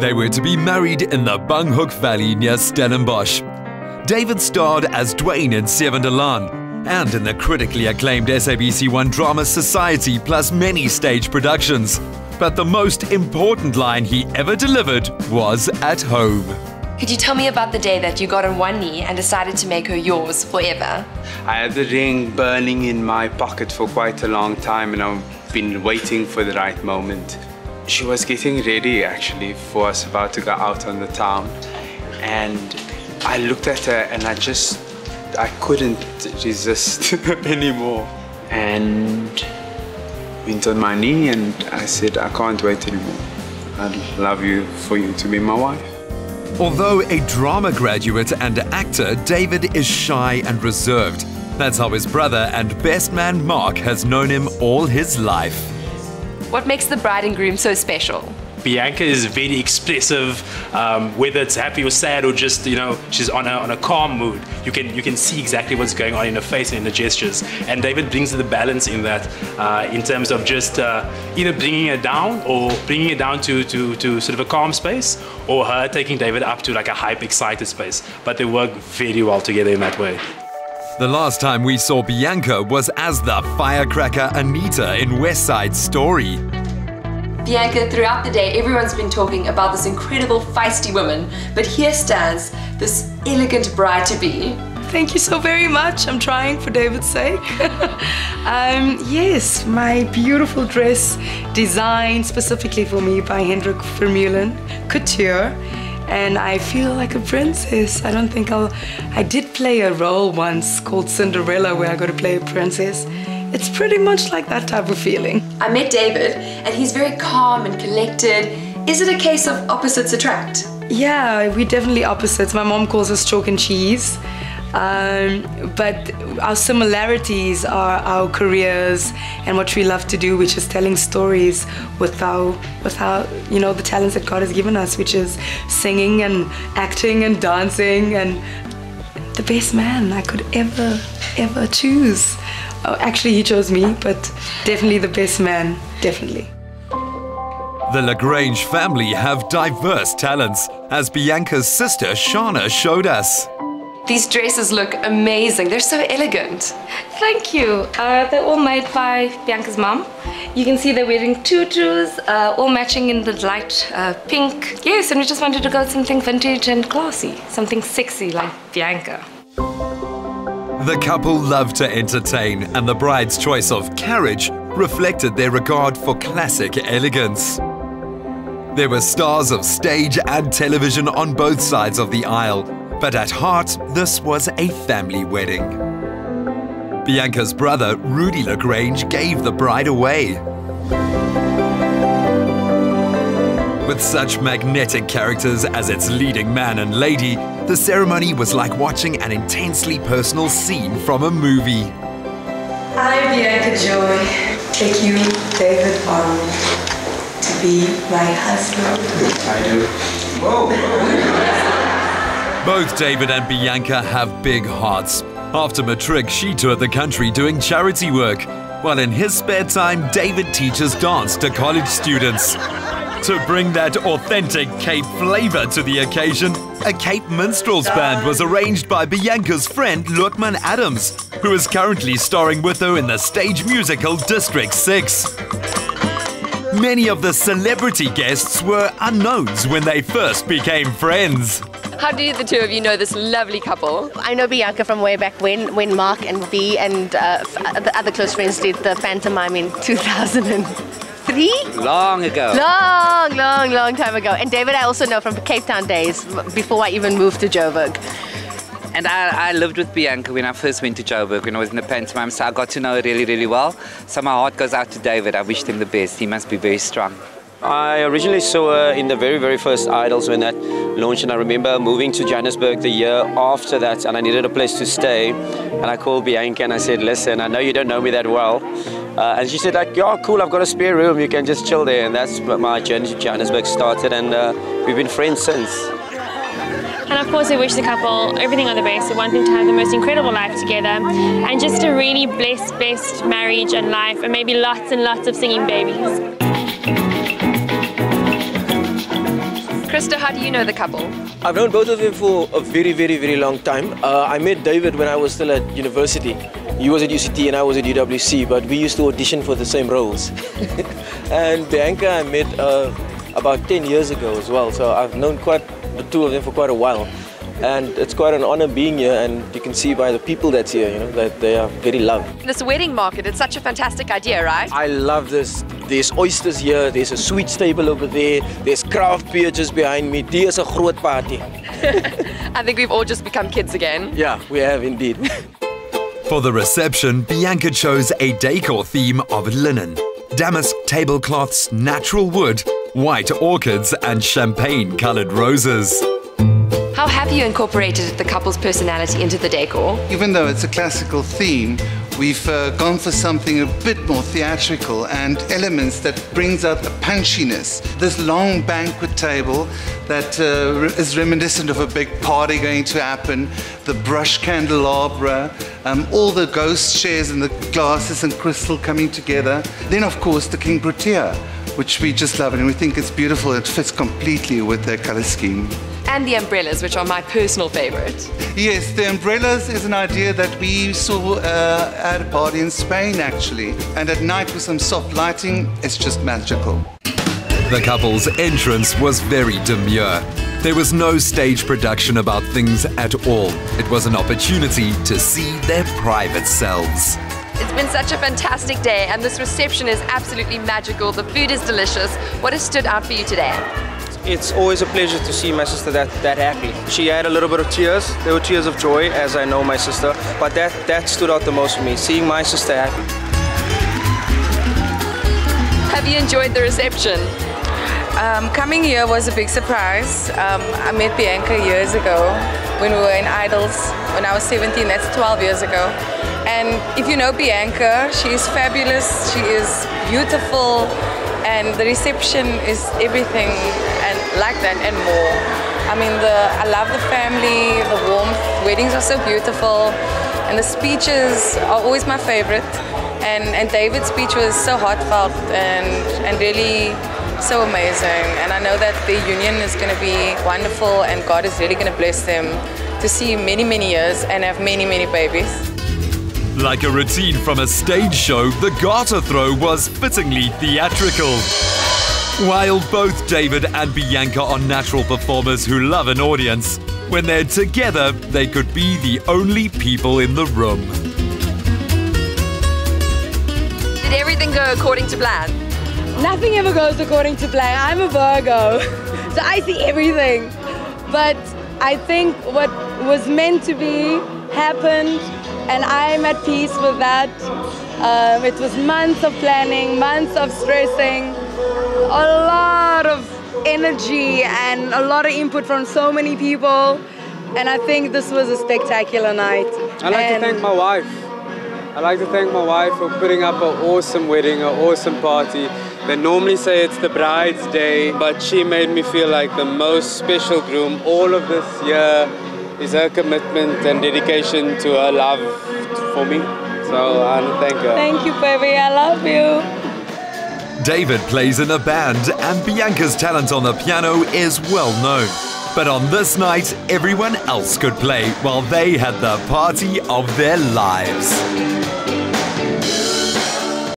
They were to be married in the Banhoek Valley near Stellenbosch. David starred as Dwayne in Sevende Laan and in the critically acclaimed SABC1 drama Society, plus many stage productions. But the most important line he ever delivered was at home. Could you tell me about the day that you got on one knee and decided to make her yours forever? I had the ring burning in my pocket for quite a long time, and I've been waiting for the right moment. She was getting ready, actually, for us about to go out on the town. And I looked at her and I couldn't resist anymore. And went on my knee and I said, I can't wait anymore. I'd love you for you to be my wife. Although a drama graduate and actor, David is shy and reserved. That's how his brother and best man Mark has known him all his life. What makes the bride and groom so special? Bianca is very expressive, whether it's happy or sad or just, you know, she's on a calm mood. You can see exactly what's going on in her face and in her gestures. And David brings the balance in that, in terms of just either bringing her down or bringing her down to sort of a calm space, or her taking David up to like a hype, excited space. But they work very well together in that way. The last time we saw Bianca was as the firecracker Anita in West Side Story. Bianca, throughout the day, everyone's been talking about this incredible feisty woman, but here stands this elegant bride-to-be. Thank you so very much. I'm trying for David's sake. Yes, my beautiful dress designed specifically for me by Hendrik Vermeulen Couture. And I feel like a princess. I don't think I did play a role once called Cinderella where I got to play a princess. It's pretty much like that type of feeling. I met David and he's very calm and collected. Is it a case of opposites attract? Yeah, we're definitely opposites. My mom calls us chalk and cheese. But our similarities are our careers and what we love to do, which is telling stories with our, you know, the talents that God has given us, which is singing and acting and dancing, and the best man I could ever choose. Oh, actually, he chose me, but definitely the best man, definitely. The Le Grange family have diverse talents, as Bianca's sister, Shana, showed us. These dresses look amazing. They're so elegant. Thank you. They're all made by Bianca's mum. You can see they're wearing tutus, all matching in the light pink. Yes, and we just wanted to go with something vintage and classy, something sexy like Bianca. The couple loved to entertain, and the bride's choice of carriage reflected their regard for classic elegance. There were stars of stage and television on both sides of the aisle, but at heart, this was a family wedding. Bianca's brother, Rudy Le Grange, gave the bride away. With such magnetic characters as its leading man and lady, the ceremony was like watching an intensely personal scene from a movie. I, Bianca Joy, take you, David, on to be my husband. I do. Whoa! Both David and Bianca have big hearts. After matric, she toured the country doing charity work, while in his spare time, David teaches dance to college students. To bring that authentic Cape flavour to the occasion, a Cape minstrels band was arranged by Bianca's friend Lukman Adams, who is currently starring with her in the stage musical District 6. Many of the celebrity guests were unknowns when they first became friends. How do the two of you know this lovely couple? I know Bianca from way back when Mark and Bea and the other close friends did the pantomime in 2003? Long ago. Long, long, long time ago. And David I also know from Cape Town days, before I even moved to Joburg. And I lived with Bianca when I first went to Joburg, when I was in the pantomime, so I got to know her really, really well. So my heart goes out to David. I wished him the best. He must be very strong. I originally saw her in the very, very first Idols when that launched, and I remember moving to Johannesburg the year after that, and I needed a place to stay, and I called Bianca and I said, listen, I know you don't know me that well, and she said, like, yeah, cool, I've got a spare room, you can just chill there, and that's where my journey to Johannesburg started, and we've been friends since. And of course we wish the couple everything on the best. We want them to have the most incredible life together and just a really blessed, best marriage and life, and maybe lots and lots of singing babies. Krista, how do you know the couple? I've known both of them for a very, very, very long time. I met David when I was still at university. He was at UCT and I was at UWC, but we used to audition for the same roles. And Bianca I met about 10 years ago as well, so I've known quite the two of them for quite a while. And it's quite an honor being here, and you can see by the people that's here, you know, that they are very loved. This wedding market, it's such a fantastic idea, right? I love this. There's oysters here, there's a sweet stable over there, there's craft beer just behind me. There's a groot party. I think we've all just become kids again. Yeah, we have indeed. For the reception, Bianca chose a decor theme of linen, damask tablecloths, natural wood, white orchids and champagne-coloured roses. How have you incorporated the couple's personality into the decor? Even though it's a classical theme, we've gone for something a bit more theatrical and elements that brings out the punchiness. This long banquet table that is reminiscent of a big party going to happen, the brush candelabra, all the ghost chairs and the glasses and crystal coming together. Then of course the King Protea, which we just love and we think it's beautiful. It fits completely with their color scheme. And the umbrellas, which are my personal favorite. Yes, the umbrellas is an idea that we saw at a party in Spain, actually. And at night with some soft lighting, it's just magical. The couple's entrance was very demure. There was no stage production about things at all. It was an opportunity to see their private selves. It's been such a fantastic day, and this reception is absolutely magical. The food is delicious. What has stood out for you today? It's always a pleasure to see my sister that happy. She had a little bit of tears. There were tears of joy, as I know my sister, but that stood out the most for me, seeing my sister happy. Have you enjoyed the reception? Coming here was a big surprise. I met Bianca years ago when we were in Idols. When I was 17, that's 12 years ago. And if you know Bianca, she is fabulous, she is beautiful, and the reception is everything like that and more. I mean, I love the family, the warmth, weddings are so beautiful, and the speeches are always my favorite. And David's speech was so heartfelt and really so amazing. And I know that the union is going to be wonderful and God is really going to bless them to see many, many years and have many, many babies. Like a routine from a stage show, the garter throw was fittingly theatrical. While both David and Bianca are natural performers who love an audience, when they're together, they could be the only people in the room. Did everything go according to plan? Nothing ever goes according to plan. I'm a Virgo, so I see everything. But I think what was meant to be happened, and I'm at peace with that. It was months of planning, months of stressing, a lot of energy and a lot of input from so many people, and I think this was a spectacular night. I'd like to thank my wife. I'd like to thank my wife for putting up an awesome wedding, an awesome party. They normally say it's the bride's day, but she made me feel like the most special groom all of this year is her commitment and dedication to her love for me. So I want to thank her. Thank you, baby. I love you. David plays in a band and Bianca's talent on the piano is well known. But on this night, everyone else could play while they had the party of their lives.